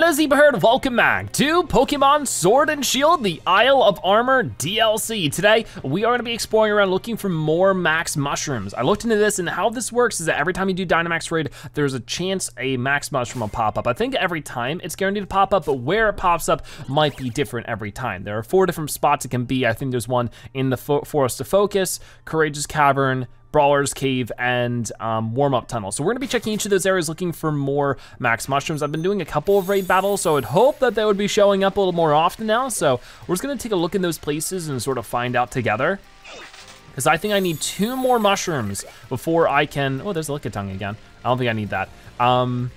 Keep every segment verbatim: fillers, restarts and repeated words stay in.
Hello Zebraherd, welcome back to Pokemon Sword and Shield, the Isle of Armor D L C. Today, we are gonna be exploring around looking for more Max Mushrooms. I looked into this, and how this works is that every time you do Dynamax Raid, there's a chance a Max Mushroom will pop up. I think every time it's guaranteed to pop up, but where it pops up might be different every time. There are four different spots it can be. I think there's one in the fo- Forest of Focus, Courageous Cavern, Brawler's Cave, and um, Warm-Up Tunnel. So we're gonna be checking each of those areas looking for more Max Mushrooms. I've been doing a couple of raid battles, so I'd hope that they would be showing up a little more often now. So we're just gonna take a look in those places and sort of find out together. Because I think I need two more mushrooms before I can, oh, there's a Lickitung again. I don't think I need that. Um,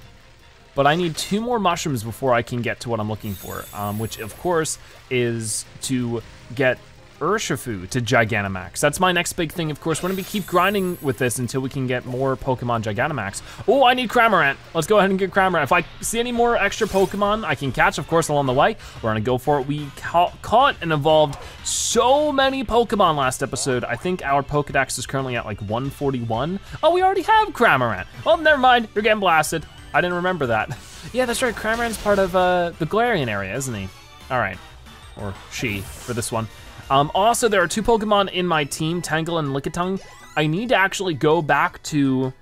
but I need two more mushrooms before I can get to what I'm looking for, um, which of course is to get Urshifu to Gigantamax. That's my next big thing, of course. We're gonna be keep grinding with this until we can get more Pokemon Gigantamax. Oh, I need Cramorant. Let's go ahead and get Cramorant. If I see any more extra Pokemon I can catch, of course, along the way, we're gonna go for it. We ca caught and evolved so many Pokemon last episode. I think our Pokedex is currently at like one forty-one. Oh, we already have Cramorant. Well, never mind, you're getting blasted. I didn't remember that. Yeah, that's right, Cramorant's part of uh, the Galarian area, isn't he? All right, or she for this one. Um, also, there are two Pokemon in my team, Tangle and Lickitung. I need to actually go back to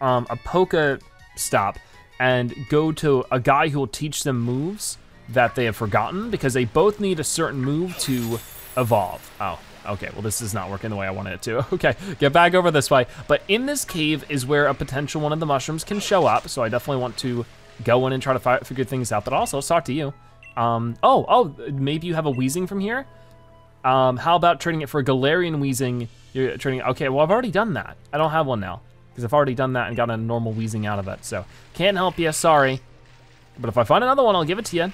um, a Pokestop and go to a guy who will teach them moves that they have forgotten, because they both need a certain move to evolve. Oh, okay, well this is not working the way I wanted it to. Okay, get back over this way. But in this cave is where a potential one of the mushrooms can show up, so I definitely want to go in and try to fi figure things out, but also let's talk to you. Um, oh, oh, maybe you have a Weezing from here? Um, how about trading it for a Galarian Weezing? You're trading, okay, well I've already done that. I don't have one now, because I've already done that and got a normal Weezing out of it, so can't help you, sorry. But if I find another one, I'll give it to you. I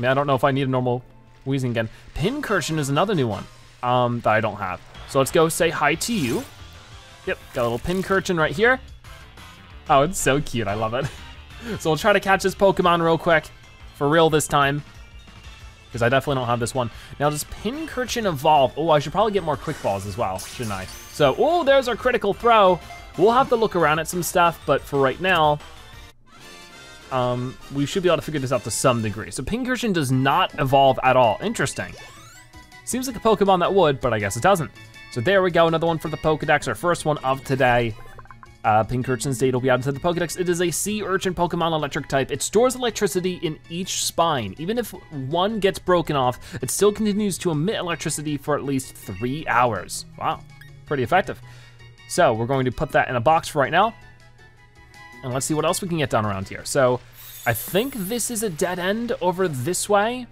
mean, I don't know if I need a normal Weezing again. Pincurchin is another new one um, that I don't have. So let's go say hi to you. Yep, got a little Pincurchin right here. Oh, it's so cute, I love it. So we'll try to catch this Pokemon real quick, for real this time, because I definitely don't have this one. Now does Pincurchin evolve? Oh, I should probably get more quick balls as well, shouldn't I? So, oh, there's our critical throw. We'll have to look around at some stuff, but for right now, um, we should be able to figure this out to some degree. So Pincurchin does not evolve at all, interesting. Seems like a Pokemon that would, but I guess it doesn't. So there we go, another one for the Pokedex, our first one of today. Uh, Pincurchin's data will be added to the Pokedex. It is a sea urchin Pokemon electric type. It stores electricity in each spine. Even if one gets broken off, it still continues to emit electricity for at least three hours. Wow, pretty effective. So we're going to put that in a box for right now. And let's see what else we can get done around here. So I think this is a dead end over this way.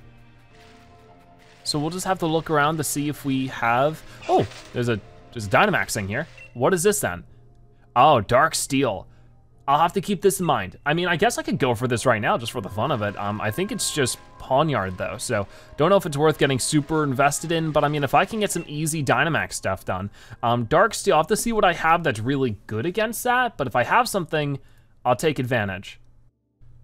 So we'll just have to look around to see if we have, oh, there's a, there's a Dynamax thing here. What is this then? Oh, Dark Steel. I'll have to keep this in mind. I mean, I guess I could go for this right now just for the fun of it. Um, I think it's just Pawniard though, so don't know if it's worth getting super invested in, but I mean, if I can get some easy Dynamax stuff done. Um, Dark Steel, I'll have to see what I have that's really good against that, but if I have something, I'll take advantage.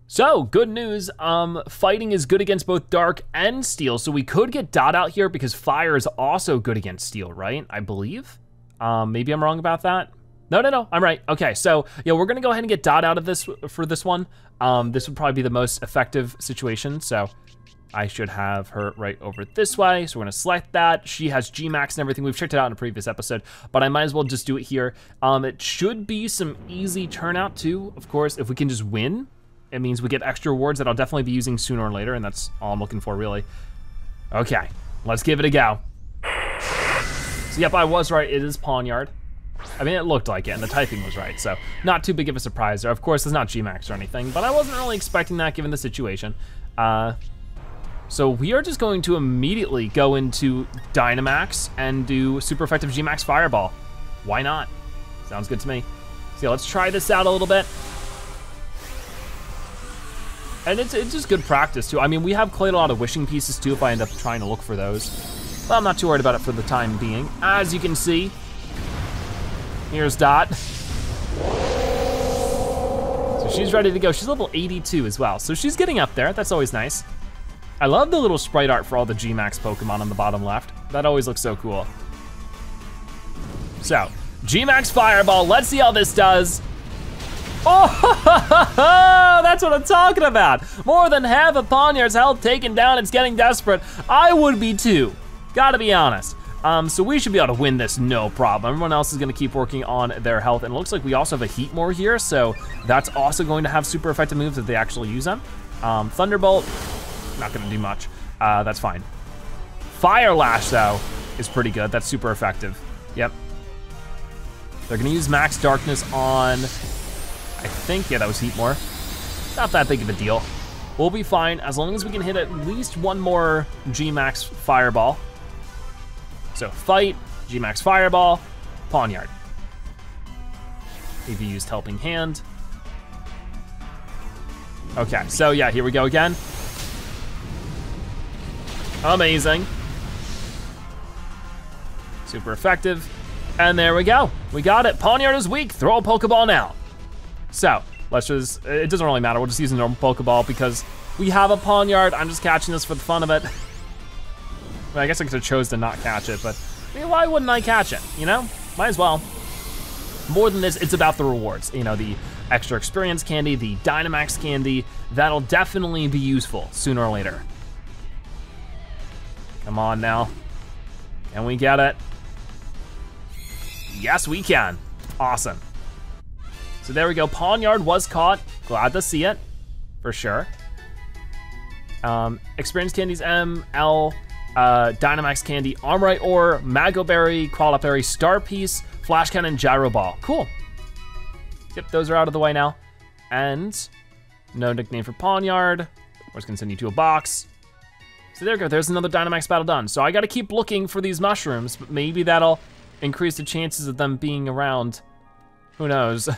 So, good news, um, fighting is good against both Dark and Steel, so we could get Dot out here because Fire is also good against Steel, right? I believe, um, maybe I'm wrong about that. No, no, no, I'm right. Okay, so yeah, we're gonna go ahead and get Dot out of this for this one. Um, this would probably be the most effective situation, so I should have her right over this way. So we're gonna select that. She has G-Max and everything. We've checked it out in a previous episode, but I might as well just do it here. Um, it should be some easy turnout too, of course. If we can just win, it means we get extra rewards that I'll definitely be using sooner or later, and that's all I'm looking for, really. Okay, let's give it a go. So yep, I was right, it is Pawniard. I mean, it looked like it, and the typing was right, so not too big of a surprise there. Of course, it's not G-Max or anything, but I wasn't really expecting that given the situation. Uh, so we are just going to immediately go into Dynamax and do super effective G-Max Fireball. Why not? Sounds good to me. So yeah, let's try this out a little bit. And it's, it's just good practice, too. I mean, we have quite a lot of wishing pieces, too, if I end up trying to look for those. But I'm not too worried about it for the time being. As you can see, here's Dot. So she's ready to go. She's level eighty-two as well. So she's getting up there. That's always nice. I love the little sprite art for all the G-Max Pokemon on the bottom left. That always looks so cool. So, G-Max Fireball. Let's see how this does. Oh, that's what I'm talking about. More than half of Pawniard's health taken down. It's getting desperate. I would be too, gotta be honest. Um, so we should be able to win this, no problem. Everyone else is gonna keep working on their health, and it looks like we also have a Heatmor here, so that's also going to have super effective moves if they actually use them. Um, Thunderbolt, not gonna do much, uh, that's fine. Fire Lash, though, is pretty good, that's super effective, yep. They're gonna use Max Darkness on, I think, yeah, that was Heatmor. Not that big of a deal. We'll be fine, as long as we can hit at least one more G-Max Fireball. So fight, G-Max Fireball, Pawniard. Maybe used Helping Hand. Okay, so yeah, here we go again. Amazing. Super effective. And there we go, we got it. Pawniard is weak, throw a Pokeball now. So, let's just, it doesn't really matter, we'll just use a normal Pokeball because we have a Pawniard, I'm just catching this for the fun of it. I guess I could have chose to not catch it, but I mean, why wouldn't I catch it, you know? Might as well. More than this, it's about the rewards. You know, the extra experience candy, the Dynamax candy, that'll definitely be useful sooner or later. Come on now. Can we get it? Yes, we can. Awesome. So there we go, Pawniard was caught. Glad to see it, for sure. Um, experience candies M, L, Uh, Dynamax Candy, Armorite Ore, Magoberry, Qualaberry, Star Piece, Flash Cannon, Gyro Ball. Cool. Yep, those are out of the way now. And no nickname for Pawniard. We're just gonna send you to a box. So there we go, there's another Dynamax battle done. So I gotta keep looking for these mushrooms, but maybe that'll increase the chances of them being around. Who knows?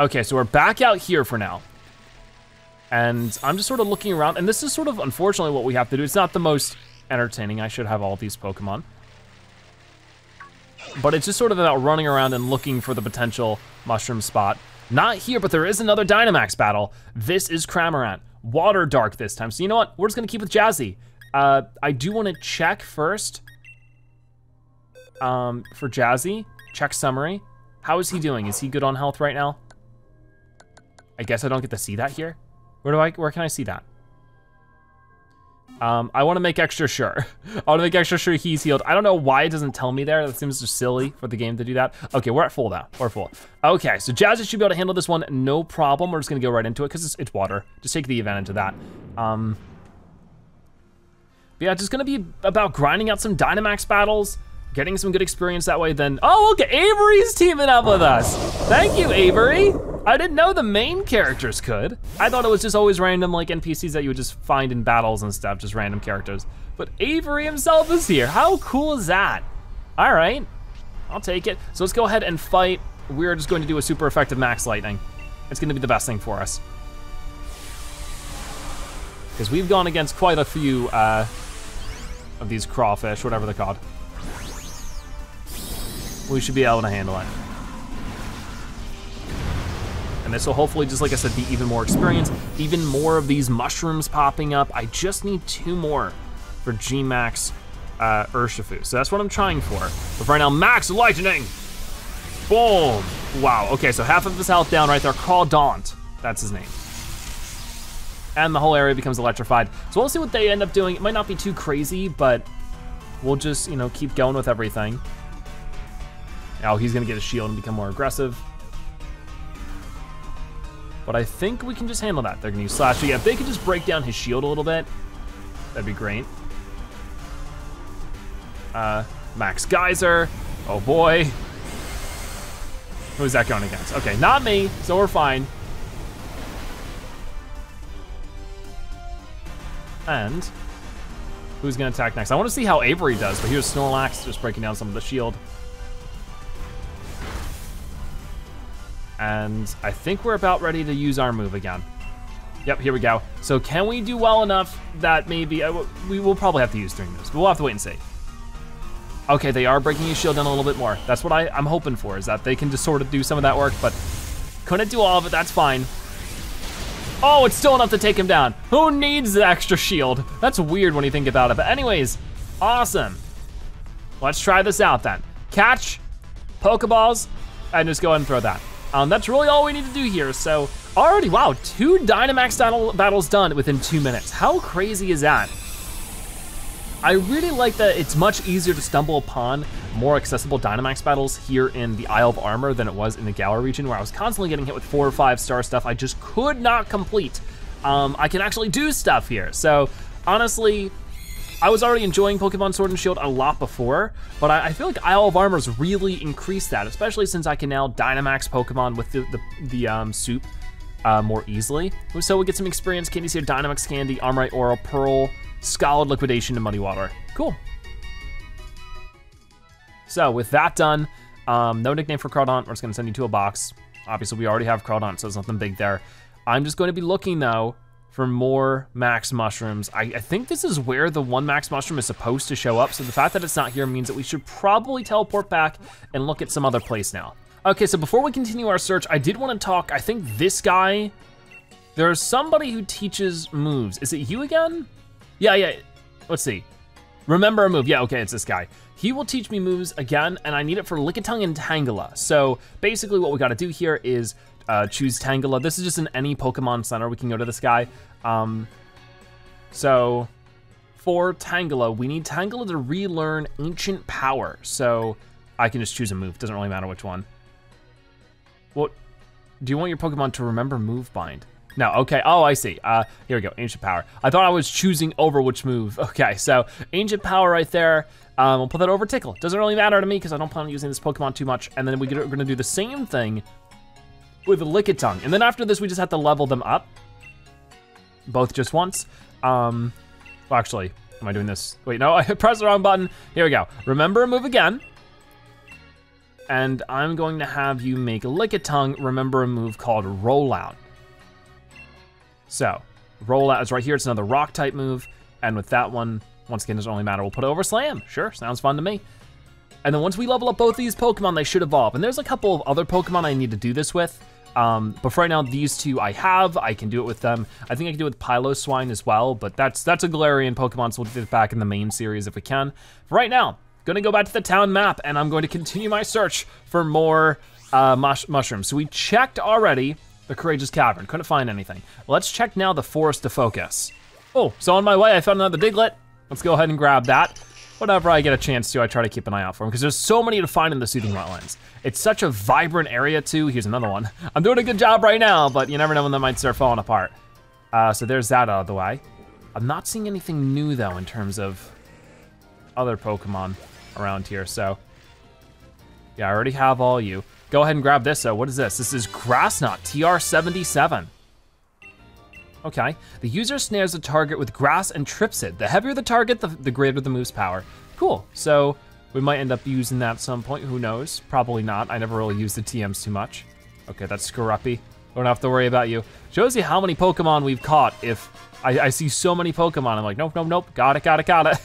Okay, so we're back out here for now. And I'm just sort of looking around, and this is sort of, unfortunately, what we have to do. It's not the most entertaining. I should have all these Pokemon. But it's just sort of about running around and looking for the potential mushroom spot. Not here, but there is another Dynamax battle. This is Cramorant, Water Dark this time. So you know what, we're just gonna keep with Jazzy. Uh, I do wanna check first um, for Jazzy, check summary. How is he doing? Is he good on health right now? I guess I don't get to see that here. Where do I, where can I see that? Um, I wanna make extra sure. I wanna make extra sure he's healed. I don't know why it doesn't tell me there. That seems just silly for the game to do that. Okay, we're at full now, we're full. Okay, so Jazzy should be able to handle this one, no problem. We're just gonna go right into it, cause it's, it's water. Just take the advantage of that. Um, yeah, it's just gonna be about grinding out some Dynamax battles, getting some good experience that way then. Oh, look, Avery's teaming up with us. Thank you, Avery. I didn't know the main characters could. I thought it was just always random like N P Cs that you would just find in battles and stuff, just random characters. But Avery himself is here. How cool is that? All right, I'll take it. So let's go ahead and fight. We're just going to do a super effective Max Lightning. It's gonna be the best thing for us. Because we've gone against quite a few uh, of these crawfish, whatever they're called. We should be able to handle it. And this will hopefully, just like I said, be even more experience, even more of these mushrooms popping up. I just need two more for G-Max uh, Urshifu. So that's what I'm trying for. But right now, Max Lightning! Boom! Wow, okay, so half of his health down right there. Crawdaunt, that's his name. And the whole area becomes electrified. So we'll see what they end up doing. It might not be too crazy, but we'll just, you know, keep going with everything. Now he's gonna get a shield and become more aggressive. But I think we can just handle that. They're gonna use Slash. So yeah, if they could just break down his shield a little bit, that'd be great. Uh, Max Geyser, oh boy. Who's that going against? Okay, not me, so we're fine. And who's gonna attack next? I wanna see how Avery does, but here's Snorlax just breaking down some of the shield. And I think we're about ready to use our move again. Yep, here we go. So can we do well enough that maybe, uh, we will probably have to use three moves, but we'll have to wait and see. Okay, they are breaking his shield down a little bit more. That's what I, I'm hoping for, is that they can just sort of do some of that work, but couldn't do all of it, that's fine. Oh, it's still enough to take him down. Who needs the extra shield? That's weird when you think about it, but anyways, awesome. Let's try this out then. Catch, Pokeballs, and just go ahead and throw that. Um, that's really all we need to do here. So already, wow, two Dynamax battles done within two minutes. How crazy is that? I really like that it's much easier to stumble upon more accessible Dynamax battles here in the Isle of Armor than it was in the Galar region, where I was constantly getting hit with four or five star stuff I just could not complete. Um, I can actually do stuff here. So honestly, I was already enjoying Pokemon Sword and Shield a lot before, but I, I feel like Isle of Armor's really increased that, especially since I can now Dynamax Pokemon with the, the, the um, soup uh, more easily. So we'll get some experience candies here, Dynamax Candy, Armorite Ore, Pearl, Scald Liquidation, and Muddy Water. Cool. So with that done, um, no nickname for Crawdaunt. We're just gonna send you to a box. Obviously we already have Crawdaunt, so there's nothing big there. I'm just gonna be looking though for more Max Mushrooms. I, I think this is where the one Max Mushroom is supposed to show up, so the fact that it's not here means that we should probably teleport back and look at some other place now. Okay, so before we continue our search, I did wanna talk, I think this guy, there's somebody who teaches moves. Is it you again? Yeah, yeah, let's see. Remember a move, yeah, okay, it's this guy. He will teach me moves again, and I need it for Lickitung and Tangela. So basically what we gotta do here is uh, choose Tangela. This is just in any Pokemon Center, we can go to this guy. Um, so for Tangela, we need Tangela to relearn Ancient Power. So I can just choose a move, doesn't really matter which one. Well, do you want your Pokemon to remember move bind? No, okay, oh, I see. Uh, here we go, Ancient Power. I thought I was choosing over which move. Okay, so Ancient Power right there. Um, we'll put that over Tickle. Doesn't really matter to me because I don't plan on using this Pokemon too much. And then we get, we're gonna do the same thing with Lickitung. And then after this, we just have to level them up, both just once. Um, well, actually, am I doing this? Wait, no, I pressed the wrong button. Here we go. Remember a move again. And I'm going to have you make Lickitung remember a move called Rollout. So, Rollout is right here, it's another rock type move, and with that one, once again, doesn't really matter, we'll put it over Slam, sure, sounds fun to me. And then once we level up both these Pokemon, they should evolve, and there's a couple of other Pokemon I need to do this with, um, but for right now, these two I have, I can do it with them. I think I can do it with Piloswine as well, but that's that's a Galarian Pokemon, so we'll get it back in the main series if we can. For right now, gonna go back to the town map, and I'm going to continue my search for more uh, mush mushrooms. So we checked already the Courageous Cavern, couldn't find anything. Let's check now the Forest of Focus. Oh, so on my way, I found another Diglett. Let's go ahead and grab that. Whenever I get a chance to, I try to keep an eye out for them because there's so many to find in the Soothing Wetlands. It's such a vibrant area too. Here's another one. I'm doing a good job right now, but you never know when they might start falling apart. Uh, so there's that out of the way. I'm not seeing anything new though in terms of other Pokemon around here, so. Yeah, I already have all you. Go ahead and grab this, though. What is this? This is Grassknot, T R seventy-seven. Okay. The user snares a target with grass and trips it. The heavier the target, the, the greater the move's power. Cool, so we might end up using that at some point, who knows? Probably not, I never really use the T Ms too much. Okay, that's Skorupi. Don't have to worry about you. Shows you how many Pokemon we've caught. If I, I see so many Pokemon, I'm like, nope, nope, nope, got it, got it, got it.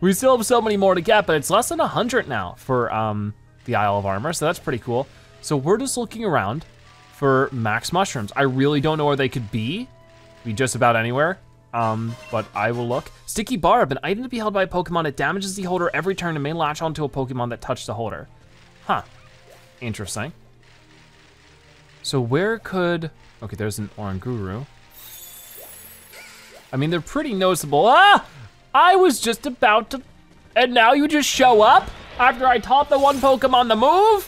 We still have so many more to get, but it's less than one hundred now for, um, the Isle of Armor, so that's pretty cool. So we're just looking around for Max Mushrooms. I really don't know where they could be. Be just about anywhere, um, but I will look. Sticky Barb, an item to be held by a Pokemon. It damages the holder every turn and may latch onto a Pokemon that touched the holder. Huh, interesting. So where could, okay, there's an Oranguru. I mean, they're pretty noticeable. Ah, I was just about to, and now you just show up? After I taught the one Pokemon the move?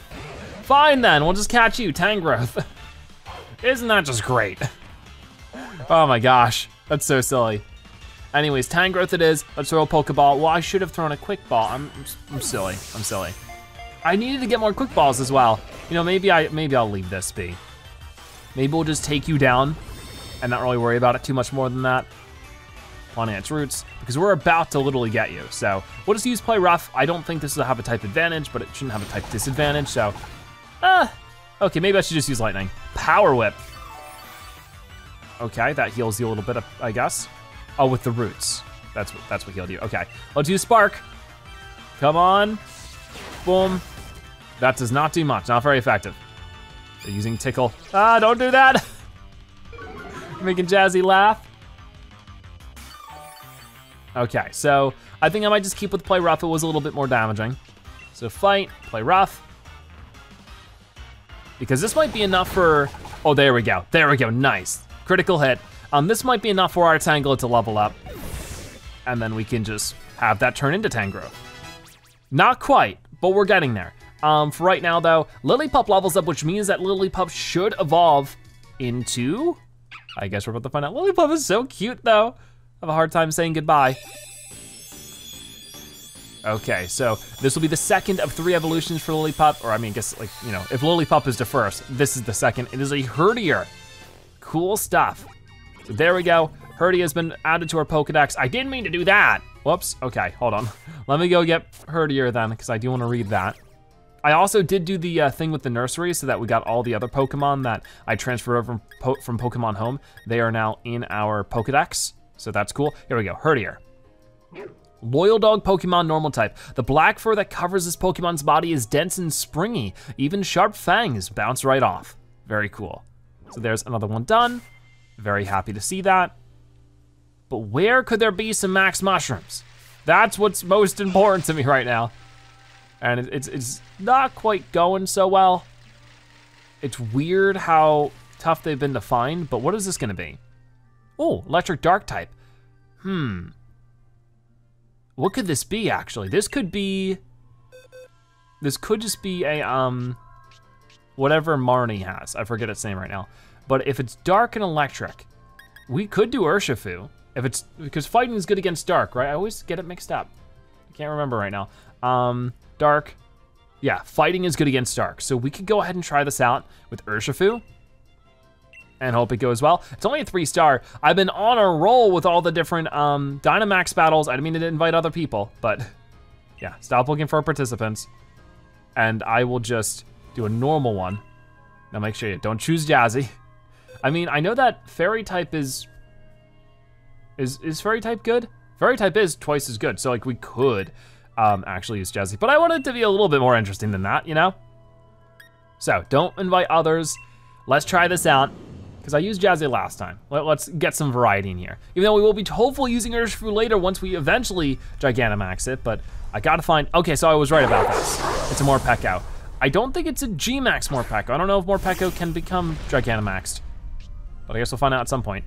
Fine then, we'll just catch you, Tangrowth. Isn't that just great? Oh my gosh, that's so silly. Anyways, Tangrowth it is, let's throw a Pokeball. Well, I should have thrown a Quick Ball. I'm, I'm silly, I'm silly. I needed to get more Quick Balls as well. You know, maybe, I, maybe I'll leave this be. Maybe we'll just take you down and not really worry about it too much more than that. On its roots, because we're about to literally get you. So we'll just use Play Rough. I don't think this will have a type advantage, but it shouldn't have a type disadvantage, so. Ah, okay, maybe I should just use Lightning. Power Whip. Okay, that heals you a little bit, I guess. Oh, with the roots. That's what, that's what healed you, okay. Let's use Spark. Come on, boom. That does not do much, not very effective. They're using Tickle. Ah, don't do that. Making Jazzy laugh. Okay, so I think I might just keep with Play Rough. It was a little bit more damaging. So fight, Play Rough. Because this might be enough for, oh, there we go. There we go, nice. Critical hit. Um, this might be enough for our Tangle to level up. And then we can just have that turn into Tangrowth. Not quite, but we're getting there. Um, for right now though, Lillipup levels up, which means that Lillipup should evolve into, I guess we're about to find out. Lillipup is so cute though. I have a hard time saying goodbye. Okay, so this will be the second of three evolutions for Lillipup, or I mean, I guess like, you know, if Lillipup is the first, this is the second. It is a Herdier, cool stuff. So there we go, Herdier has been added to our Pokedex. I didn't mean to do that. Whoops, okay, hold on. Let me go get Herdier then, because I do want to read that. I also did do the uh, thing with the nursery so that we got all the other Pokemon that I transferred over from, po from Pokemon Home. They are now in our Pokedex, so that's cool. Here we go, Herdier. Loyal dog Pokemon, normal type. The black fur that covers this Pokemon's body is dense and springy. Even sharp fangs bounce right off. Very cool. So there's another one done. Very happy to see that. But where could there be some Max Mushrooms? That's what's most important to me right now. And it's, it's not quite going so well. It's weird how tough they've been to find, but what is this gonna be? Oh, electric dark type. Hmm. What could this be, actually? This could be, this could just be a, um, whatever Marnie has. I forget its name right now. But if it's dark and electric, we could do Urshifu. If it's, because fighting is good against dark, right? I always get it mixed up. I can't remember right now. Um, dark, yeah, fighting is good against dark. So we could go ahead and try this out with Urshifu and hope it goes well. It's only a three star. I've been on a roll with all the different um, Dynamax battles. I didn't mean to invite other people, but yeah, stop looking for participants. And I will just do a normal one. Now make sure you don't choose Jazzy. I mean, I know that fairy type is, is, is fairy type good? Fairy type is twice as good. So like we could um, actually use Jazzy, but I want it to be a little bit more interesting than that, you know? So don't invite others. Let's try this out. Because I used Jazzy last time. Let, let's get some variety in here. Even though we will be hopefully using Urshifu later once we eventually Gigantamax it, but I gotta find, okay, so I was right about this. It's a Morpeko. I don't think it's a G-Max Morpeko. I don't know if Morpeko can become Gigantamaxed, but I guess we'll find out at some point.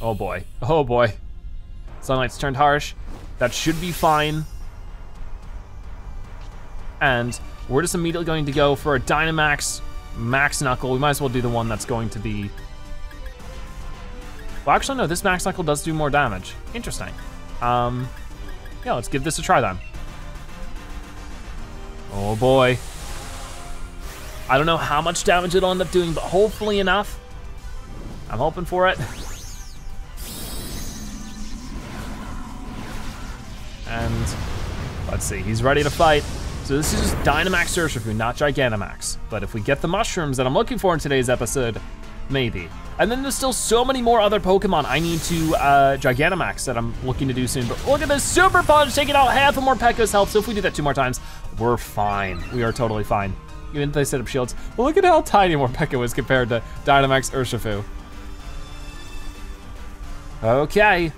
Oh boy, oh boy. Sunlight's turned harsh. That should be fine. And we're just immediately going to go for a Dynamax Max Knuckle. We might as well do the one that's going to be, well actually no, this Max Knuckle does do more damage. Interesting. Um, yeah, let's give this a try then. Oh boy. I don't know how much damage it'll end up doing, but hopefully enough. I'm hoping for it. And let's see, he's ready to fight. So this is just Dynamax Urshifu, not Gigantamax. But if we get the mushrooms that I'm looking for in today's episode, maybe. And then there's still so many more other Pokemon I need to uh, Gigantamax that I'm looking to do soon. But look at this, Super Punch taking out half of Morpeko's health. So if we do that two more times, we're fine. We are totally fine. Even if they set up shields. Well, look at how tiny Morpeko is compared to Dynamax Urshifu. Okay.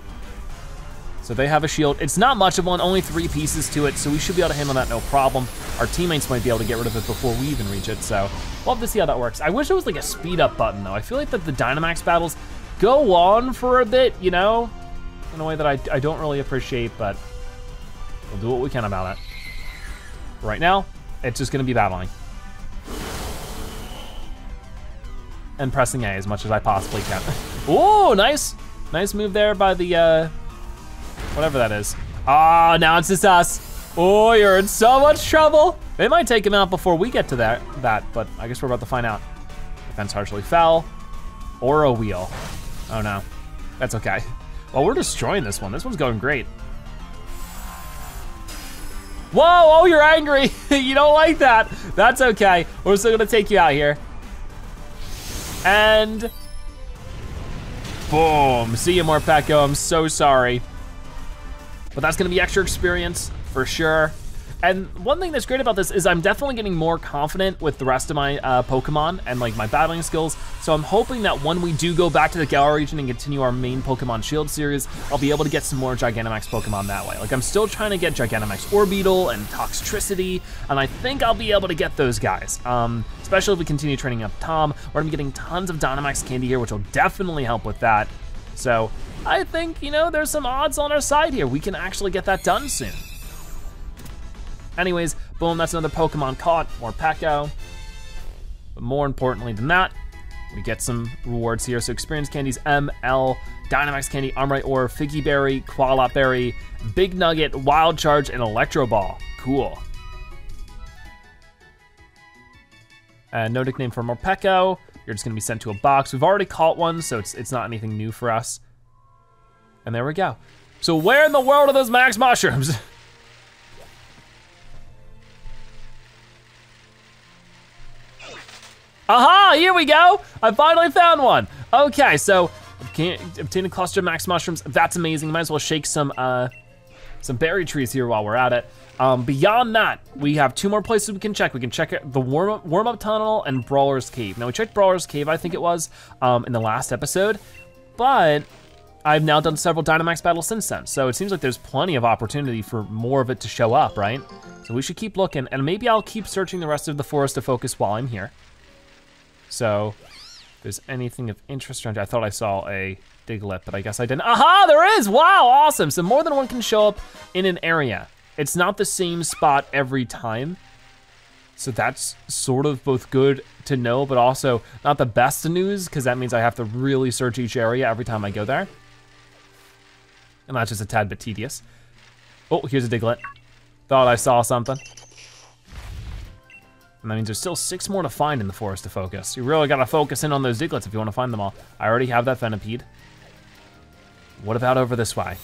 So they have a shield. It's not much of one, only three pieces to it, so we should be able to handle that no problem. Our teammates might be able to get rid of it before we even reach it, so we'll have to see how that works. I wish it was like a speed up button though. I feel like that the Dynamax battles go on for a bit, you know, in a way that I, I don't really appreciate, but we'll do what we can about it. Right now, it's just gonna be battling. And pressing A as much as I possibly can. Ooh, nice, nice move there by the, uh, whatever that is. Ah, oh, now it's just us. Oh, you're in so much trouble. They might take him out before we get to that, that, but I guess we're about to find out. Defense harshly fell, or a wheel. Oh no, that's okay. Well, we're destroying this one. This one's going great. Whoa, oh, you're angry. You don't like that. That's okay. We're still gonna take you out here. And boom. See you, Morpeko, I'm so sorry. But that's gonna be extra experience for sure. And one thing that's great about this is I'm definitely getting more confident with the rest of my uh, Pokemon and like my battling skills. So I'm hoping that when we do go back to the Galar region and continue our main Pokemon Shield series, I'll be able to get some more Gigantamax Pokemon that way. Like I'm still trying to get Gigantamax Orbeetle and Toxtricity, and I think I'll be able to get those guys. Um, especially if we continue training up Tom, where I'm getting tons of Dynamax candy here, which will definitely help with that. So I think, you know, there's some odds on our side here. We can actually get that done soon. Anyways, boom, that's another Pokemon caught, Morpeko. But more importantly than that, we get some rewards here. So experience candies, M L, Dynamax candy, Armorite Ore, Figgy Berry, Qualaberry, Big Nugget, Wild Charge, and Electro Ball. Cool. Uh, no nickname for Morpeko. You're just gonna be sent to a box. We've already caught one, so it's, it's not anything new for us. And there we go. So where in the world are those Max Mushrooms? Aha, here we go. I finally found one. Okay, so obtain a cluster of Max Mushrooms. That's amazing. Might as well shake some uh, some berry trees here while we're at it. Um, beyond that, we have two more places we can check. We can check the Warm-Up Warm-Up Tunnel and Brawler's Cave. Now we checked Brawler's Cave, I think it was, um, in the last episode, but I've now done several Dynamax battles since then. So it seems like there's plenty of opportunity for more of it to show up, right? So we should keep looking, and maybe I'll keep searching the rest of the Forest of Focus while I'm here. So, if there's anything of interest around here, I thought I saw a Diglett, but I guess I didn't. Aha, there is, wow, awesome. So more than one can show up in an area. It's not the same spot every time. So that's sort of both good to know, but also not the best news, because that means I have to really search each area every time I go there. And that's just a tad bit tedious. Oh, here's a Diglett. Thought I saw something. And that means there's still six more to find in the Forest to Focus. You really gotta focus in on those Diglets if you wanna find them all. I already have that Venipede. What about over this way?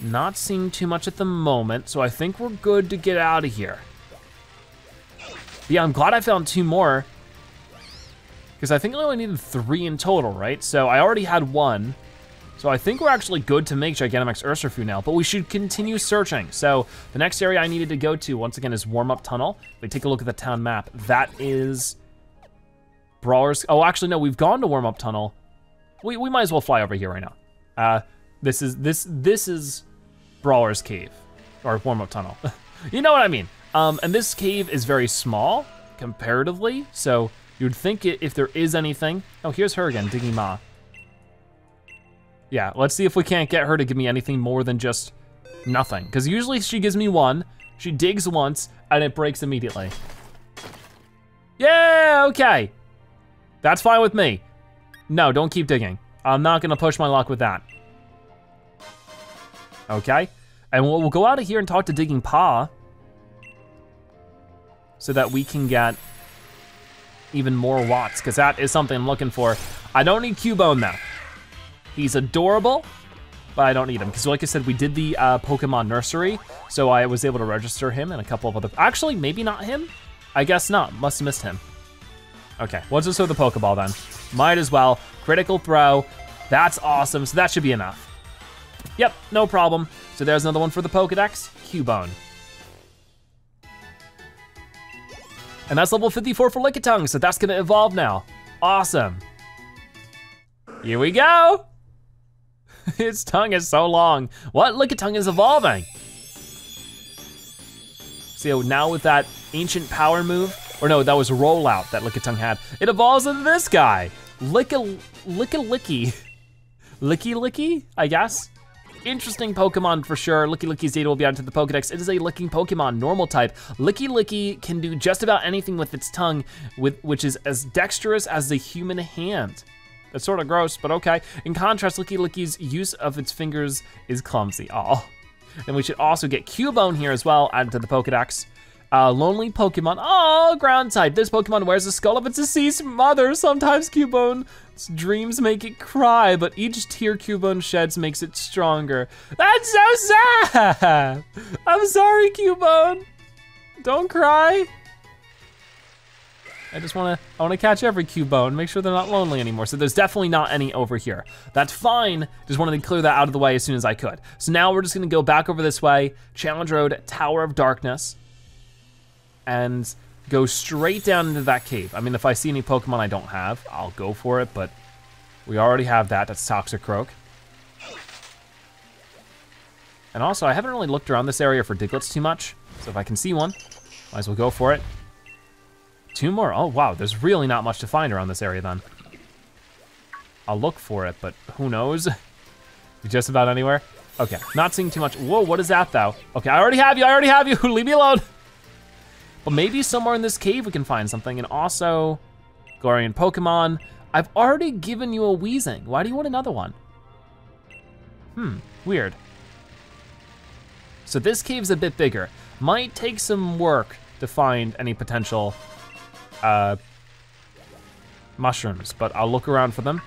Not seeing too much at the moment, so I think we're good to get out of here. But yeah, I'm glad I found two more, because I think I only needed three in total, right? So I already had one. So I think we're actually good to make Gigantamax Urshifu now, but we should continue searching. So the next area I needed to go to, once again, is Warm-Up Tunnel. We take a look at the town map. That is Brawler's, oh, actually, no, we've gone to Warm-Up Tunnel. We, we might as well fly over here right now. Uh, this is this this is Brawler's Cave, or Warm-Up Tunnel. You know what I mean. Um, and this cave is very small, comparatively, so you'd think it, if there is anything. Oh, here's her again, Digimon. Yeah, let's see if we can't get her to give me anything more than just nothing. Because usually she gives me one, she digs once, and it breaks immediately. Yeah, okay. That's fine with me. No, don't keep digging. I'm not gonna push my luck with that. Okay, and we'll, we'll go out of here and talk to Digging Pa so that we can get even more watts, because that is something I'm looking for. I don't need Cubone though. He's adorable, but I don't need him. Because like I said, we did the uh, Pokemon Nursery, so I was able to register him and a couple of other, actually, maybe not him. I guess not, must have missed him. Okay, let's just throw the Pokeball then. Might as well, critical throw. That's awesome, so that should be enough. Yep, no problem. So there's another one for the Pokedex, Cubone. And that's level fifty-four for Lickitung, so that's gonna evolve now. Awesome. Here we go. His tongue is so long. What? Lickitung is evolving. So now with that ancient power move, or no, that was a rollout that Lickitung had. It evolves into this guy. Licka, Licka Licky. Licky Licky, I guess. Interesting Pokemon for sure. Licky Licky's data will be added to the Pokedex. It is a licking Pokemon, normal type. Licky Licky can do just about anything with its tongue, with, which is as dexterous as the human hand. That's sort of gross, but okay. In contrast, Licky Licky's use of its fingers is clumsy. Aw. And we should also get Cubone here as well, added to the Pokedex. Uh, lonely Pokemon, oh, ground type. This Pokemon wears the skull of its deceased mother. Sometimes Cubone's dreams make it cry, but each tear Cubone sheds makes it stronger. That's so sad. I'm sorry, Cubone. Don't cry. I just wanna, I wanna catch every Cubone, make sure they're not lonely anymore. So there's definitely not any over here. That's fine, just wanted to clear that out of the way as soon as I could. So now we're just gonna go back over this way, Challenge Road, Tower of Darkness, and go straight down into that cave. I mean, if I see any Pokemon I don't have, I'll go for it, but we already have that, that's Toxicroak. And also, I haven't really looked around this area for Diglets too much, so if I can see one, might as well go for it. Two more, oh wow, there's really not much to find around this area then. I'll look for it, but who knows? You're just about anywhere? Okay, not seeing too much. Whoa, what is that though? Okay, I already have you, I already have you, leave me alone. But maybe somewhere in this cave we can find something, and also, Glorian Pokemon. I've already given you a Weezing, why do you want another one? Hmm, weird. So this cave's a bit bigger. Might take some work to find any potential uh, mushrooms, but I'll look around for them,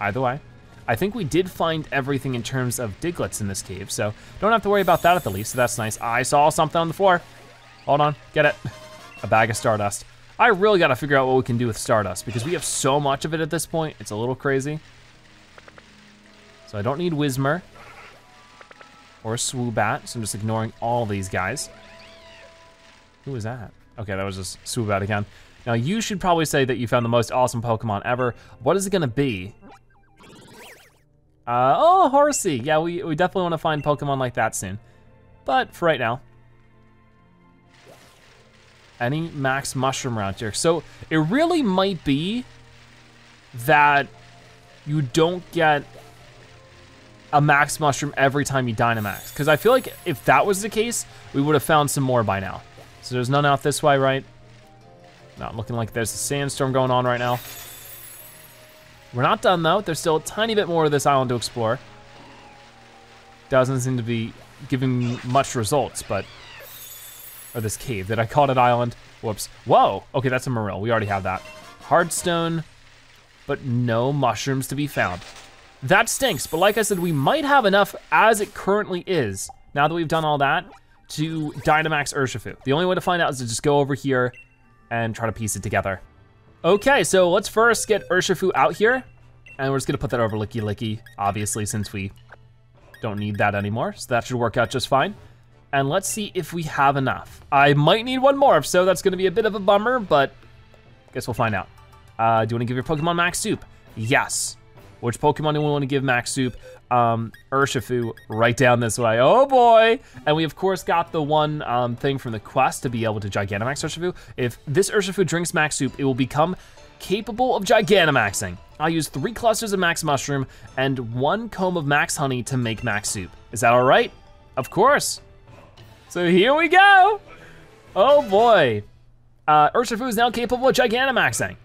either way. I think we did find everything in terms of Diglets in this cave, so don't have to worry about that at the least, so that's nice. I saw something on the floor. Hold on, get it. A bag of Stardust. I really gotta figure out what we can do with Stardust because we have so much of it at this point, it's a little crazy. So I don't need Whismur or Swoobat, so I'm just ignoring all these guys. Who was that? Okay, that was just Swoobat again. Now you should probably say that you found the most awesome Pokemon ever. What is it gonna be? Uh, oh, Horsey. Yeah, we, we definitely wanna find Pokemon like that soon. But for right now, any Max Mushroom around here. So it really might be that you don't get a Max Mushroom every time you Dynamax, because I feel like if that was the case, we would have found some more by now. So there's none out this way, right? Not looking like there's a sandstorm going on right now. We're not done though. There's still a tiny bit more of this island to explore. Doesn't seem to be giving much results, but, or this cave, did I call it island? Whoops, whoa, okay, that's a Marill. We already have that. Hardstone, but no mushrooms to be found. That stinks, but like I said, we might have enough as it currently is, now that we've done all that, to Dynamax Urshifu. The only way to find out is to just go over here and try to piece it together. Okay, so let's first get Urshifu out here, and we're just gonna put that over Licky Licky, obviously, since we don't need that anymore, so that should work out just fine. And let's see if we have enough. I might need one more, so that's gonna be a bit of a bummer, but I guess we'll find out. Uh, do you wanna give your Pokemon Max Soup? Yes. Which Pokemon do we want to give Max Soup? Um, Urshifu, right down this way. Oh boy! And we of course got the one um, thing from the quest to be able to Gigantamax Urshifu. If this Urshifu drinks Max Soup, it will become capable of Gigantamaxing. I used three clusters of Max Mushroom and one comb of Max Honey to make Max Soup. Is that all right? Of course. So here we go! Oh boy. Uh, Urshifu is now capable of Gigantamaxing.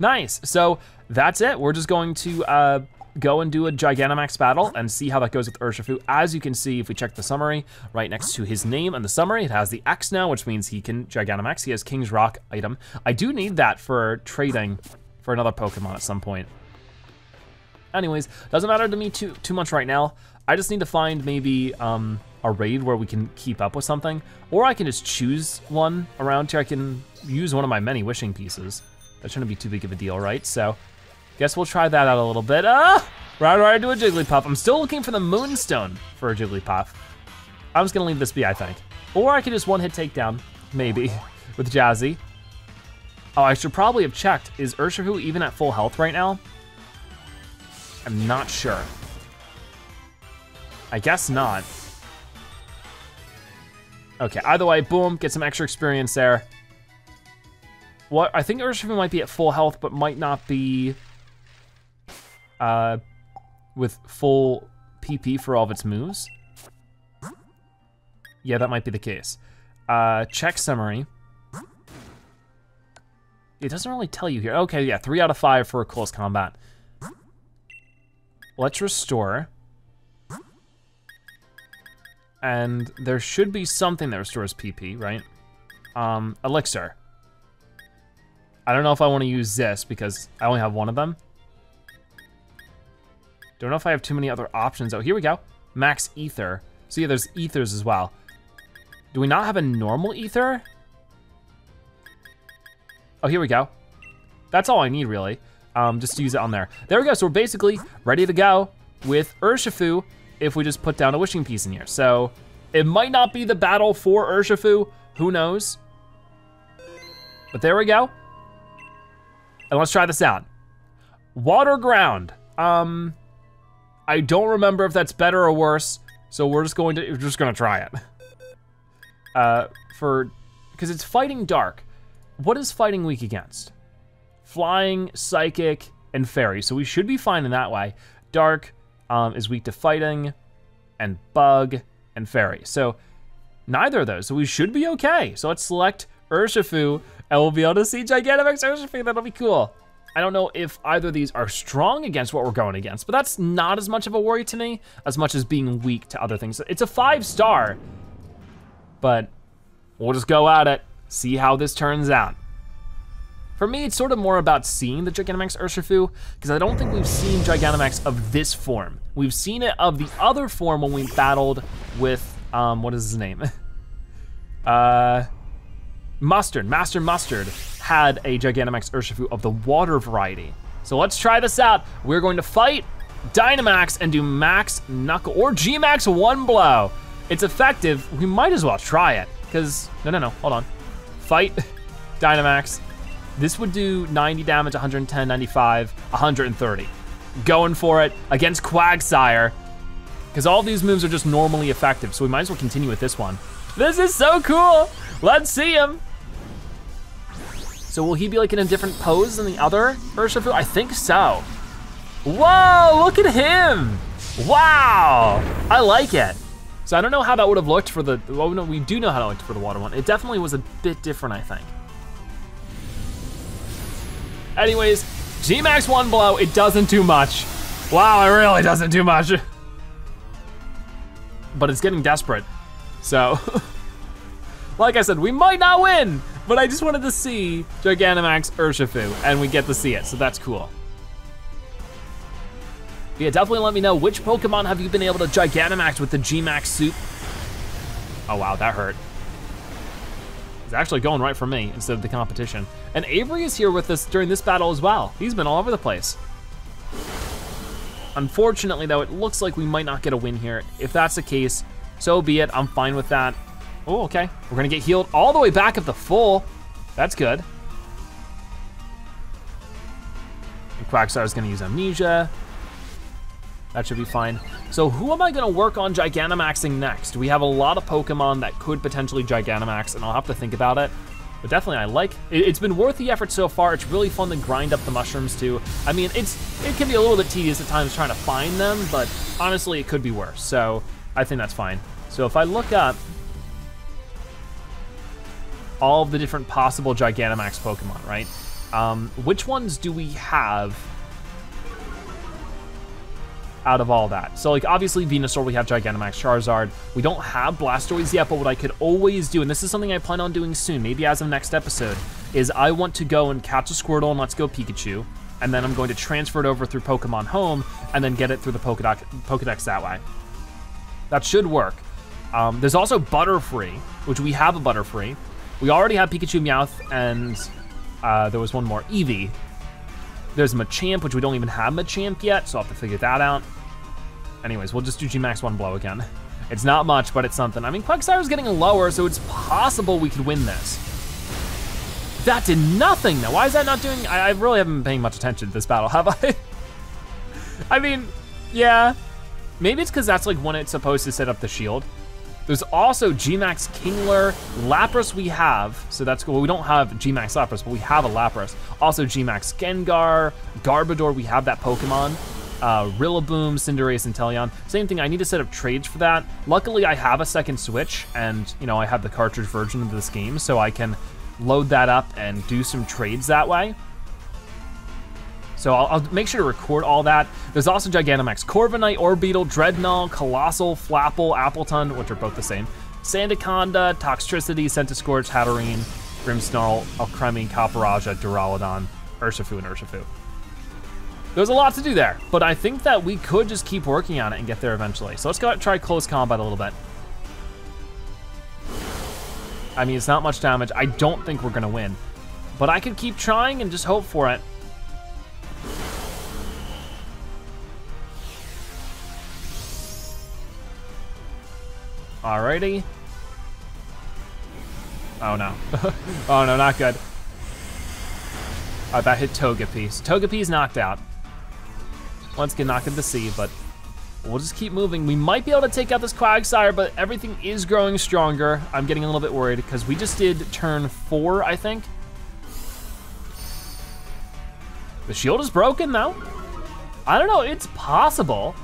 Nice, so that's it. We're just going to uh, go and do a Gigantamax battle and see how that goes with Urshifu. As you can see, if we check the summary, right next to his name and the summary, it has the X now, which means he can Gigantamax. He has King's Rock item. I do need that for trading for another Pokemon at some point. Anyways, doesn't matter to me too, too much right now. I just need to find maybe um, a raid where we can keep up with something, or I can just choose one around here. I can use one of my many wishing pieces. That shouldn't be too big of a deal, right? So, guess we'll try that out a little bit. Ah, right, right to a Jigglypuff. I'm still looking for the Moonstone for a Jigglypuff. I'm just gonna leave this be, I think. Or I could just one hit takedown, maybe, with Jazzy. Oh, I should probably have checked. Is Urshifu even at full health right now? I'm not sure. I guess not. Okay, either way, boom, get some extra experience there. What, I think Urshifu might be at full health, but might not be uh, with full P P for all of its moves. Yeah, that might be the case. Uh, check summary. It doesn't really tell you here. Okay, yeah, three out of five for a close combat. Let's restore. And there should be something that restores P P, right? Um, elixir. I don't know if I want to use this because I only have one of them. Don't know if I have too many other options. Oh, here we go. Max Ether. So yeah, there's Ethers as well. Do we not have a normal Ether? Oh, here we go. That's all I need really, um, just to use it on there. There we go, so we're basically ready to go with Urshifu if we just put down a Wishing Piece in here. So it might not be the battle for Urshifu, who knows? But there we go. And let's try this out. Water ground. Um, I don't remember if that's better or worse, so we're just going to, we're just gonna try it. Uh, for, because it's fighting dark. What is fighting weak against? Flying, psychic, and fairy, so we should be fine in that way. Dark um, is weak to fighting, and bug, and fairy. So neither of those, so we should be okay. So let's select Urshifu, and we'll be able to see Gigantamax Urshifu, that'll be cool. I don't know if either of these are strong against what we're going against, but that's not as much of a worry to me, as much as being weak to other things. It's a five star, but we'll just go at it, see how this turns out. For me, it's sort of more about seeing the Gigantamax Urshifu, because I don't think we've seen Gigantamax of this form. We've seen it of the other form when we battled with, um, what is his name? uh, Mustard, Master Mustard had a Gigantamax Urshifu of the water variety. So let's try this out. We're going to fight Dynamax and do Max Knuckle, or G-Max One Blow. It's effective, we might as well try it, because, no, no, no, hold on. Fight Dynamax. This would do ninety damage, one ten, ninety-five, one thirty. Going for it against Quagsire, because all these moves are just normally effective, so we might as well continue with this one. This is so cool, let's see him. So will he be like in a different pose than the other Urshifu? I think so. Whoa, look at him. Wow, I like it. So I don't know how that would have looked for the, well, no, we do know how it looked for the water one. It definitely was a bit different, I think. Anyways, G-Max One Blow, it doesn't do much. Wow, it really doesn't do much. But it's getting desperate. So, like I said, we might not win, but I just wanted to see Gigantamax Urshifu, and we get to see it, so that's cool. Yeah, definitely let me know which Pokemon have you been able to Gigantamax with the G-Max Soup. Oh wow, that hurt. It's actually going right for me instead of the competition. And Avery is here with us during this battle as well. He's been all over the place. Unfortunately though, it looks like we might not get a win here. If that's the case, so be it, I'm fine with that. Oh, okay, we're gonna get healed all the way back up to full. That's good. And Quagsire's gonna use Amnesia. That should be fine. So who am I gonna work on Gigantamaxing next? We have a lot of Pokemon that could potentially Gigantamax, and I'll have to think about it. But definitely I like, it, it's been worth the effort so far. It's really fun to grind up the mushrooms too. I mean, it's it can be a little bit tedious at times trying to find them, but honestly it could be worse. So I think that's fine. So if I look up all of the different possible Gigantamax Pokemon, right? Um, which ones do we have out of all that? So like obviously Venusaur, we have Gigantamax, Charizard. We don't have Blastoise yet, but what I could always do, and this is something I plan on doing soon, maybe as of next episode, is I want to go and catch a Squirtle and Let's Go Pikachu, and then I'm going to transfer it over through Pokemon Home and then get it through the Pokedex, Pokedex that way. That should work. Um, there's also Butterfree, which we have a Butterfree. We already have Pikachu, Meowth, and uh, there was one more, Eevee. There's Machamp, which we don't even have Machamp yet, so I'll have to figure that out. Anyways, we'll just do G-Max One Blow again. It's not much, but it's something. I mean, Quagsire's getting lower, so it's possible we could win this. That did nothing, though. Why is that not doing, I, I really haven't been paying much attention to this battle, have I? I mean, yeah. Maybe it's because that's like when it's supposed to set up the shield. There's also G-Max Kingler, Lapras we have, so that's cool. Well, we don't have G-Max Lapras, but we have a Lapras. Also G-Max Gengar, Garbodor, we have that Pokemon. Uh, Rillaboom, Cinderace, and Inteleon. Same thing, I need a set of trades for that. Luckily, I have a second Switch, and you know I have the cartridge version of this game, so I can load that up and do some trades that way. So I'll, I'll make sure to record all that. There's also Gigantamax, Corviknight, Orbeetle, Dreadnought, Colossal, Flapple, Appleton, which are both the same. Sandaconda, Toxtricity, Centiskorch, Hatterene, Grimmsnarl, Alcremie, Copperajah, Duraludon, Urshifu, and Urshifu. There's a lot to do there, but I think that we could just keep working on it and get there eventually. So let's go out and try close combat a little bit. I mean, it's not much damage. I don't think we're gonna win. But I could keep trying and just hope for it. Alrighty. Oh no. Oh no, not good. Oh, that hit Togepi. So Togepi's knocked out. Once again, not good to see, but we'll just keep moving. We might be able to take out this Quagsire, but everything is growing stronger. I'm getting a little bit worried because we just did turn four, I think. The shield is broken though. I don't know, it's possible.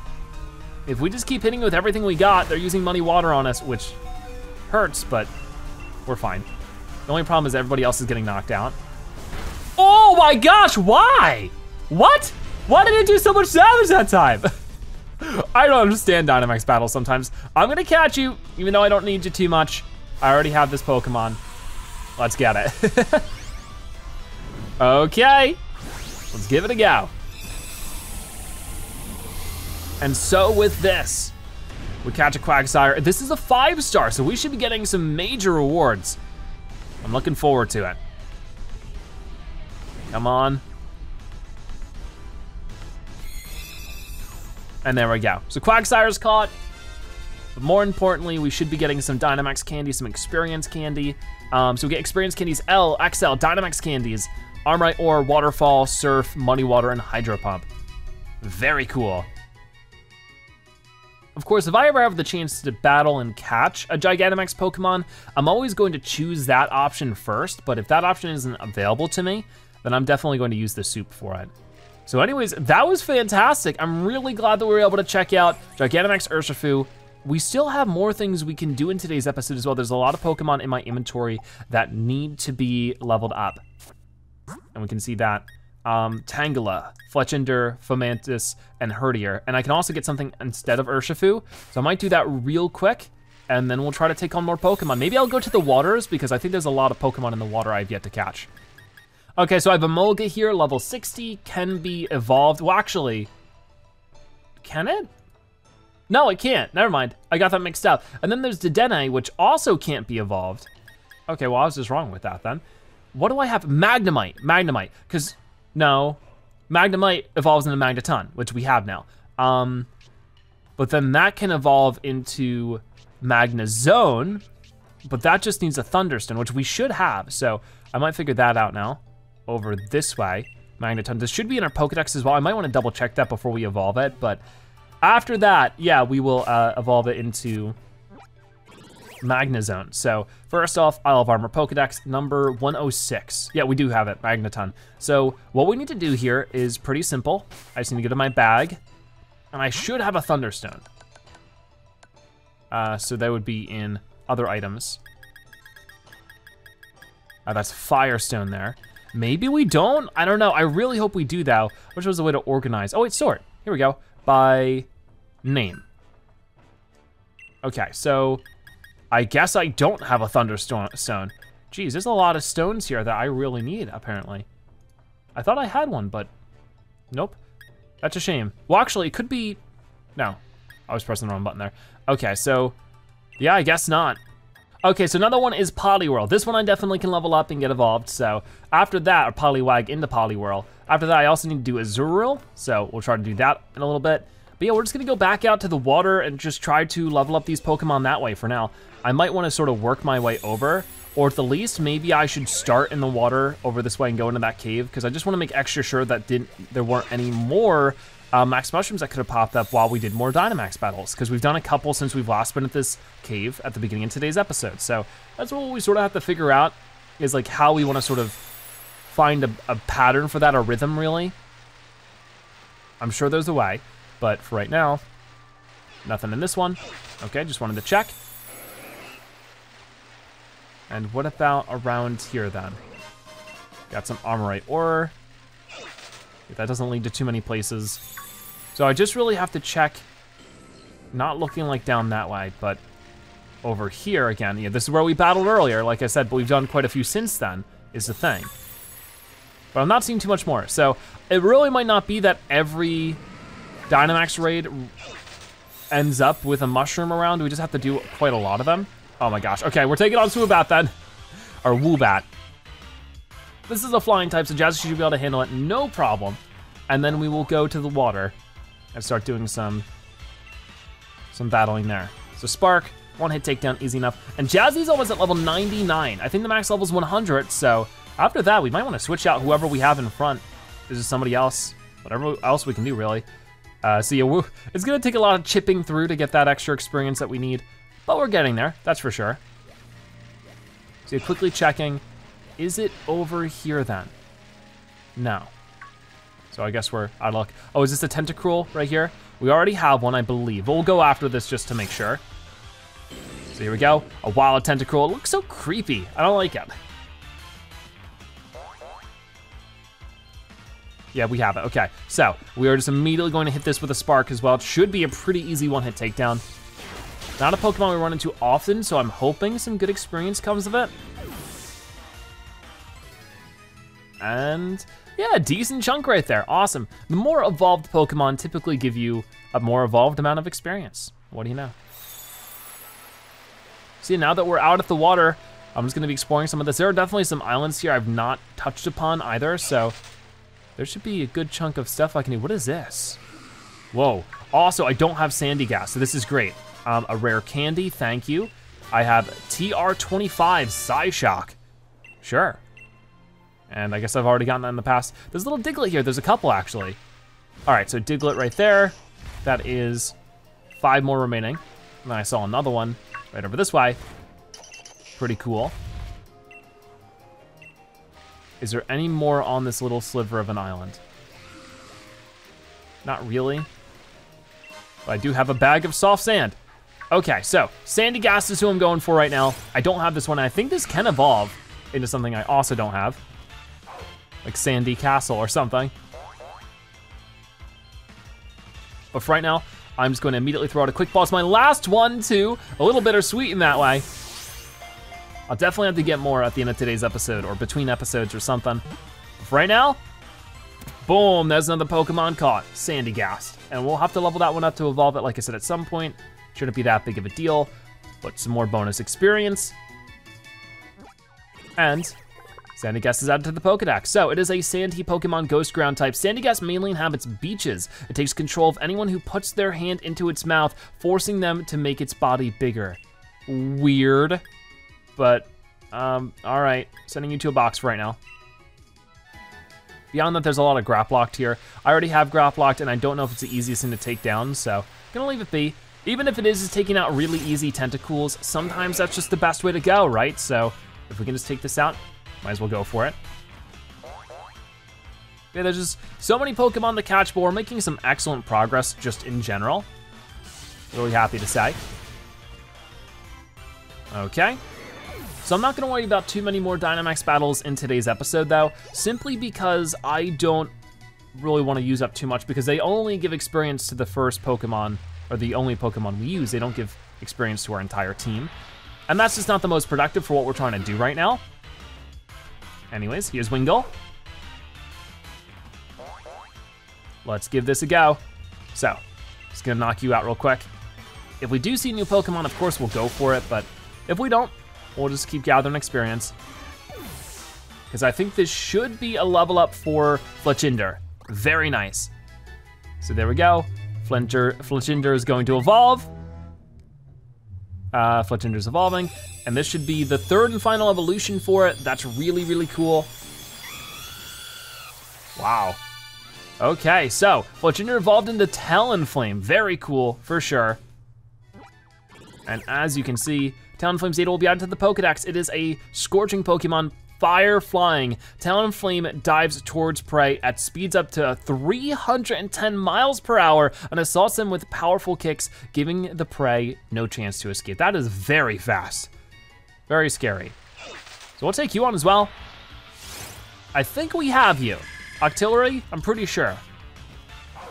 If we just keep hitting with everything we got, they're using Muddy Water on us, which hurts, but we're fine. The only problem is everybody else is getting knocked out. Oh my gosh, why? What? Why did it do so much damage that time? I don't understand Dynamax battles sometimes. I'm gonna catch you, even though I don't need you too much. I already have this Pokemon. Let's get it. Okay, let's give it a go. And so with this, we catch a Quagsire. This is a five star, so we should be getting some major rewards. I'm looking forward to it. Come on. And there we go. So Quagsire's caught. But more importantly, we should be getting some Dynamax candy, some experience candy. Um, so we get experience candies L, X L, Dynamax candies, Armorite Ore, Waterfall, Surf, Muddy Water, and Hydro Pump. Very cool. Of course, if I ever have the chance to battle and catch a Gigantamax Pokemon, I'm always going to choose that option first, but if that option isn't available to me, then I'm definitely going to use the soup for it. So anyways, that was fantastic. I'm really glad that we were able to check out Gigantamax Urshifu. We still have more things we can do in today's episode as well. There's a lot of Pokemon in my inventory that need to be leveled up. And we can see that. Um, Tangela, Fletchender, Fomantis, and Herdier. And I can also get something instead of Urshifu. So I might do that real quick, and then we'll try to take on more Pokemon. Maybe I'll go to the waters because I think there's a lot of Pokemon in the water I've yet to catch. Okay, so I have Emolga here, level sixty, can be evolved. Well, actually, can it? No, it can't, never mind. I got that mixed up. And then there's Dedenne, which also can't be evolved. Okay, well, I was just wrong with that then. What do I have? Magnemite, Magnemite, because no, Magnemite evolves into Magneton, which we have now. Um, but then that can evolve into Magnezone, but that just needs a Thunderstone, which we should have, so I might figure that out now. Over this way, Magneton. This should be in our Pokedex as well. I might want to double check that before we evolve it, but after that, yeah, we will uh, evolve it into Magnezone. So first off, Isle of Armor Pokedex number one oh six. Yeah, we do have it, Magneton. So what we need to do here is pretty simple. I just need to get in my bag, and I should have a Thunderstone. Uh, so that would be in other items. Uh, that's Firestone there. Maybe we don't, I don't know. I really hope we do though, which was a way to organize. Oh, it's sort, here we go, by name. Okay, so I guess I don't have a Thunderstone. Geez, there's a lot of stones here that I really need, apparently. I thought I had one, but nope. That's a shame. Well, actually, it could be, no. I was pressing the wrong button there. Okay, so, yeah, I guess not. Okay, so another one is Poliwhirl. This one I definitely can level up and get evolved, so after that, or Poliwag into Poliwhirl. After that, I also need to do Azurill, so we'll try to do that in a little bit. But yeah, we're just gonna go back out to the water and just try to level up these Pokemon that way for now. I might wanna sort of work my way over, or at the least, maybe I should start in the water over this way and go into that cave, because I just wanna make extra sure that didn't, there weren't any more uh, Max Mushrooms that could have popped up while we did more Dynamax battles, because we've done a couple since we've last been at this cave at the beginning of today's episode. So that's what we sort of have to figure out, is like how we wanna sort of find a, a pattern for that, a rhythm really. I'm sure there's a way, but for right now, nothing in this one. Okay, just wanted to check. And what about around here then? Got some Armorite Ore. That doesn't lead to too many places. So I just really have to check, not looking like down that way, but over here again. Yeah, this is where we battled earlier, like I said, but we've done quite a few since then, is the thing. But I'm not seeing too much more. So it really might not be that every Dynamax raid ends up with a mushroom around. We just have to do quite a lot of them. Oh my gosh, okay, we're taking on Swoobat then, or Woobat. This is a flying type, so Jazzy should be able to handle it no problem. And then we will go to the water and start doing some some battling there. So Spark, one hit takedown, easy enough. And Jazzy's almost at level ninety-nine. I think the max level's one hundred, so after that, we might want to switch out whoever we have in front. There's just somebody else, whatever else we can do, really. Uh, so yeah, it's gonna take a lot of chipping through to get that extra experience that we need, but we're getting there, that's for sure. So you're quickly checking, is it over here then? No. So I guess we're out of luck. Oh, is this a Tentacruel right here? We already have one, I believe. We'll go after this just to make sure. So here we go, a wild Tentacruel. It looks so creepy, I don't like it. Yeah, we have it, okay. So, we are just immediately going to hit this with a Spark as well. It should be a pretty easy one-hit takedown. Not a Pokemon we run into often, so I'm hoping some good experience comes of it. And yeah, decent chunk right there, awesome. The more evolved Pokemon typically give you a more evolved amount of experience. What do you know? See, now that we're out at the water, I'm just gonna be exploring some of this. There are definitely some islands here I've not touched upon either, so there should be a good chunk of stuff I can do. What is this? Whoa. Also, I don't have Sandy Gas, so this is great. Um, a rare candy, thank you. I have T R twenty-five Psyshock. Sure. And I guess I've already gotten that in the past. There's a little Diglett here, there's a couple actually. All right, so Diglett right there. That is five more remaining. And then I saw another one right over this way. Pretty cool. Is there any more on this little sliver of an island? Not really. But I do have a bag of soft sand. Okay, so Sandy Gas is who I'm going for right now. I don't have this one. I think this can evolve into something I also don't have. Like Sandy Castle or something. But for right now, I'm just going to immediately throw out a quick ball. It's my last one too. A little bittersweet in that way. I'll definitely have to get more at the end of today's episode or between episodes or something. But for right now, boom, there's another Pokemon caught, Sandygast. And we'll have to level that one up to evolve it, like I said, at some point. Shouldn't be that big of a deal, but some more bonus experience. And Sandygast is added to the Pokedex. So it is a sandy Pokemon ghost ground type. Sandygast mainly inhabits beaches. It takes control of anyone who puts their hand into its mouth, forcing them to make its body bigger. Weird. But, um, all right, sending you to a box for right now. Beyond that, there's a lot of Graplocked here. I already have Graplocked, and I don't know if it's the easiest thing to take down, so I'm gonna leave it be. Even if it is just taking out really easy Tentacruels, sometimes that's just the best way to go, right? So if we can just take this out, might as well go for it. Yeah, there's just so many Pokemon to catch, but we're making some excellent progress just in general. Really happy to say. Okay. So I'm not gonna worry about too many more Dynamax battles in today's episode though, simply because I don't really wanna use up too much because they only give experience to the first Pokemon, or the only Pokemon we use. They don't give experience to our entire team. And that's just not the most productive for what we're trying to do right now. Anyways, here's Wingull. Let's give this a go. So, just gonna knock you out real quick. If we do see new Pokemon, of course we'll go for it, but if we don't, we'll just keep gathering experience. Because I think this should be a level up for Fletchinder. Very nice. So there we go. Fletchinder, Fletchinder is going to evolve. Uh, Fletchinder's evolving. And this should be the third and final evolution for it. That's really, really cool. Wow. Okay, so Fletchinder evolved into Talonflame. Very cool, for sure. And as you can see, Talonflame's data will be added to the Pokedex. It is a scorching Pokemon, fire flying. Talonflame dives towards prey at speeds up to three hundred ten miles per hour and assaults them with powerful kicks, giving the prey no chance to escape. That is very fast, very scary. So we'll take you on as well. I think we have you. Octillery, I'm pretty sure.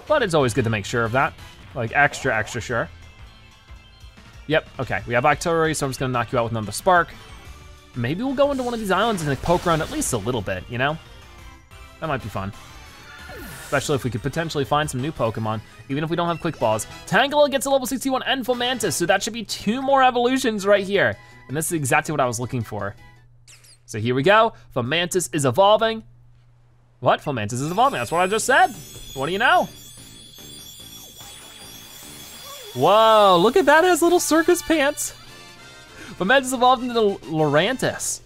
But it's always good to make sure of that, like extra, extra sure. Yep, okay, we have Octillery, so I'm just gonna knock you out with another Spark. Maybe we'll go into one of these islands and like poke around at least a little bit, you know? That might be fun. Especially if we could potentially find some new Pokemon, even if we don't have Quick Balls. Tangela gets a level sixty-one and Fomantis, so that should be two more evolutions right here. And this is exactly what I was looking for. So here we go, Fomantis is evolving. What? Fomantis is evolving, that's what I just said. What do you know? Whoa, look at that, it has little circus pants. Fomantis evolved into Lurantis.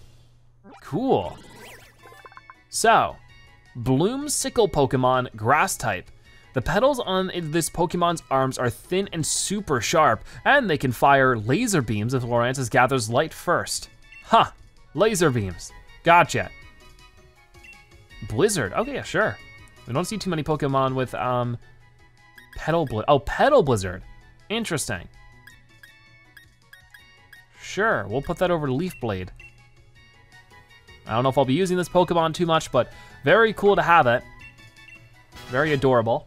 Cool. So, Bloomsicle Pokemon, Grass type. The petals on this Pokemon's arms are thin and super sharp, and they can fire laser beams if Lurantis gathers light first. Huh, laser beams, gotcha. Blizzard, okay, yeah, sure. We don't see too many Pokemon with um, petal blizzard, oh, petal blizzard, interesting. Sure, we'll put that over to Leaf Blade. I don't know if I'll be using this Pokemon too much, but very cool to have it, very adorable.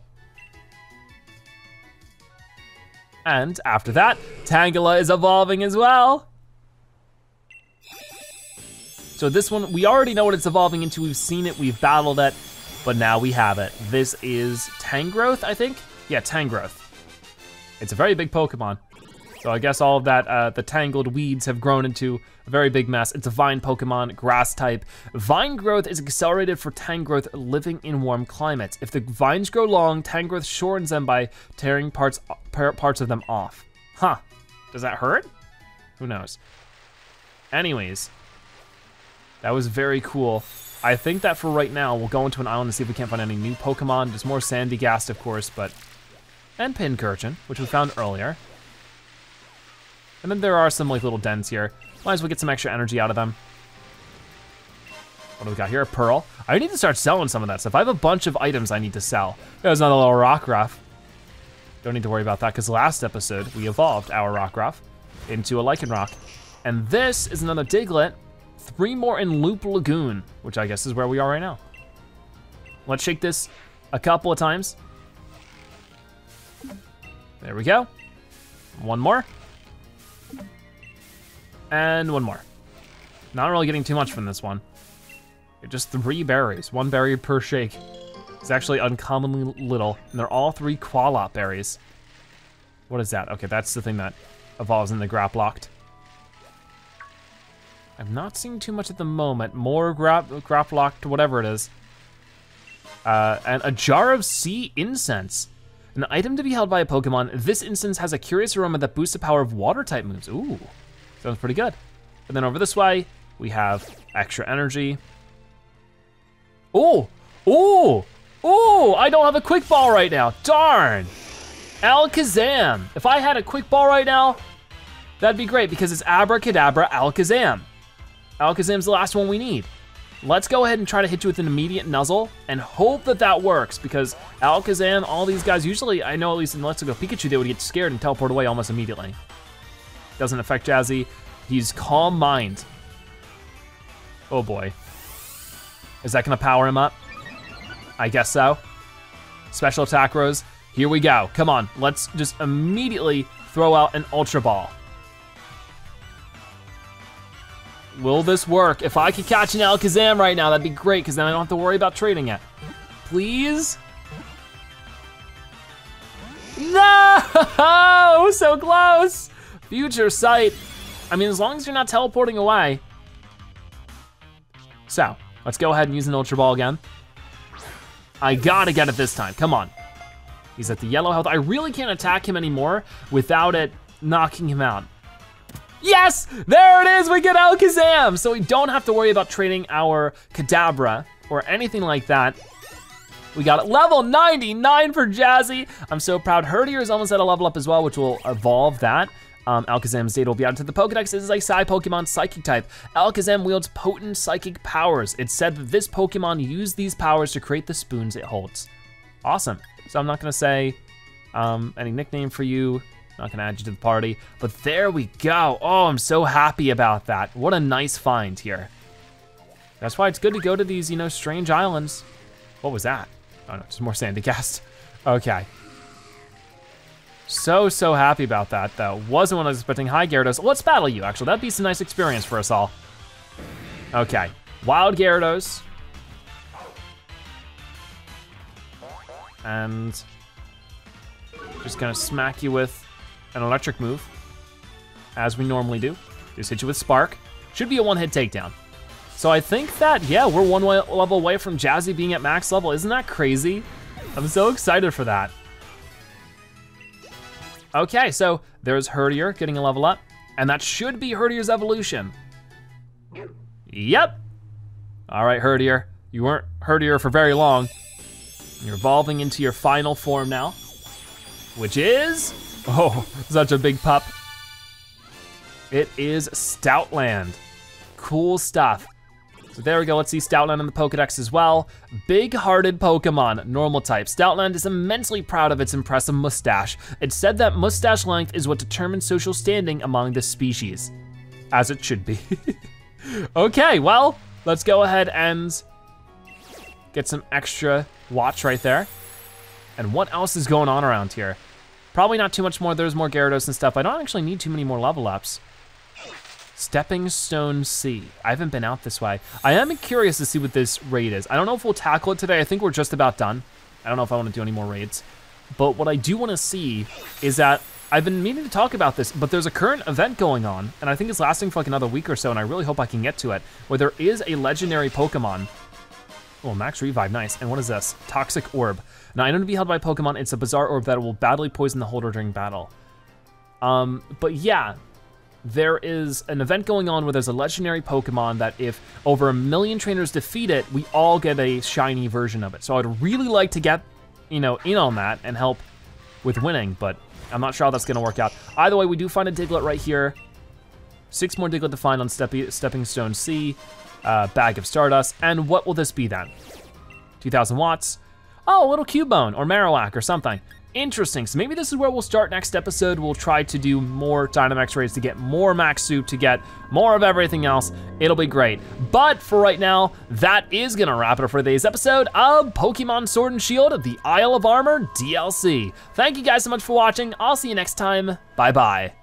And after that, Tangela is evolving as well. So this one, we already know what it's evolving into. We've seen it, we've battled it, but now we have it. This is Tangrowth, I think? Yeah, Tangrowth. It's a very big Pokemon. So I guess all of that, uh, the tangled weeds have grown into a very big mess. It's a vine Pokemon, grass type. Vine growth is accelerated for Tangrowth living in warm climates. If the vines grow long, Tangrowth shortens them by tearing parts, parts of them off. Huh, does that hurt? Who knows? Anyways. That was very cool. I think that for right now, we'll go into an island and see if we can't find any new Pokemon. There's more Sandygast, of course, but, and Pincurchin, which we found earlier. And then there are some like little dens here. Might as well get some extra energy out of them. What do we got here, a pearl. I need to start selling some of that stuff. I have a bunch of items I need to sell. There's another little Rockruff. Don't need to worry about that, because last episode, we evolved our Rockruff into a Lycanroc. And this is another Diglett. Three more in Loop Lagoon, which I guess is where we are right now. Let's shake this a couple of times. There we go. One more. And one more. Not really getting too much from this one. Just three berries, one berry per shake. It's actually uncommonly little, and they're all three Qualaberry berries. What is that? Okay, that's the thing that evolves in the Graplocked. I'm not seeing too much at the moment. More grap, Graplocked, whatever it is. Uh, and a jar of sea incense. An item to be held by a Pokemon. This incense has a curious aroma that boosts the power of water type moves. Ooh, sounds pretty good. And then over this way, we have extra energy. Ooh, ooh, ooh, I don't have a quick ball right now, darn. Alakazam, if I had a quick ball right now, that'd be great because it's Abracadabra Alakazam. Alakazam's the last one we need. Let's go ahead and try to hit you with an immediate nuzzle and hope that that works because Alakazam, all these guys, usually, I know at least in Let's Go Pikachu, they would get scared and teleport away almost immediately. Doesn't affect Jazzy. He's Calm Mind. Oh boy. Is that gonna power him up? I guess so. Special attack rose. Here we go. Come on, let's just immediately throw out an Ultra Ball. Will this work? If I could catch an Alakazam right now, that'd be great, because then I don't have to worry about trading it. Please? No! So close! Future sight. I mean, as long as you're not teleporting away. So, let's go ahead and use an Ultra Ball again. I gotta get it this time, come on. He's at the yellow health. I really can't attack him anymore without it knocking him out. Yes, there it is, we get Alakazam. So we don't have to worry about trading our Kadabra or anything like that. We got it, level ninety-nine for Jazzy. I'm so proud. Herdier is almost at a level up as well, which will evolve that. Um, Alakazam's data will be out to the Pokedex. This is a Psy Pokemon Psychic type. Alakazam wields potent psychic powers. It's said that this Pokemon used these powers to create the spoons it holds. Awesome, so I'm not gonna say um, any nickname for you. Not gonna add you to the party, but there we go. Oh, I'm so happy about that. What a nice find here. That's why it's good to go to these, you know, strange islands. What was that? Oh no, just more Sandygast. Okay. So, so happy about that though. Wasn't what I was expecting. Hi, Gyarados. Let's battle you, actually. That'd be some nice experience for us all. Okay, Wild Gyarados. And just gonna smack you with an electric move, as we normally do. Just hit you with Spark. Should be a one hit takedown. So I think that, yeah, we're one level away from Jazzy being at max level. Isn't that crazy? I'm so excited for that. Okay, so there's Herdier getting a level up, and that should be Herdier's evolution. Yep. All right, Herdier, you weren't Herdier for very long. You're evolving into your final form now, which is, oh, such a big pup. It is Stoutland. Cool stuff. So there we go, let's see Stoutland in the Pokedex as well. Big-hearted Pokemon, normal type. Stoutland is immensely proud of its impressive mustache. It's said that mustache length is what determines social standing among the species, as it should be. Okay, well, let's go ahead and get some extra watch right there. And what else is going on around here? Probably not too much more, there's more Gyarados and stuff. I don't actually need too many more level ups. Stepping Stone Sea. I haven't been out this way. I am curious to see what this raid is. I don't know if we'll tackle it today. I think we're just about done. I don't know if I want to do any more raids. But what I do want to see is that I've been meaning to talk about this, but there's a current event going on, and I think it's lasting for like another week or so, and I really hope I can get to it, where there is a legendary Pokemon. Oh, Max Revive, nice. And what is this? Toxic Orb. Now, I know to be held by Pokemon, it's a bizarre orb that will badly poison the holder during battle. Um, but yeah. There is an event going on where there's a legendary Pokemon that if over a million trainers defeat it, we all get a shiny version of it. So I'd really like to get, you know, in on that and help with winning, but I'm not sure how that's gonna work out. Either way, we do find a Diglett right here. Six more Diglett to find on Steppy, Stepping Stone Sea, uh, Bag of Stardust, and what will this be then? two thousand watts. Oh, a little Cubone or Marowak or something. Interesting, so maybe this is where we'll start next episode. We'll try to do more Dynamax raids to get more Max Soup, to get more of everything else. It'll be great. But for right now, that is gonna wrap it up for today's episode of Pokemon Sword and Shield of the Isle of Armor D L C. Thank you guys so much for watching. I'll see you next time. Bye-bye.